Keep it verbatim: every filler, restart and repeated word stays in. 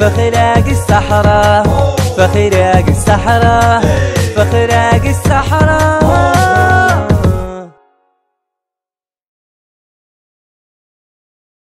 فخراج الصحراء فخراج الصحراء فخراج الصحراء